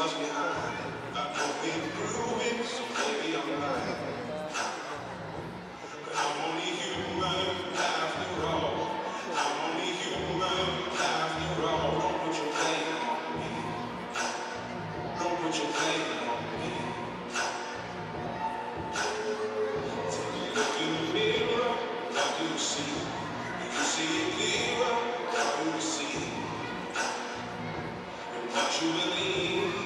left behind. I've been through it, so maybe I'm blind. But I'm only human after all. I'm only human after all. Don't put your pain on me. Don't put your pain on me. Take a look in the mirror, now do you see? Do you see it clearer? Now do you see? And what you believe.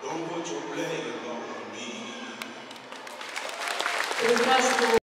Don't put your blame on me.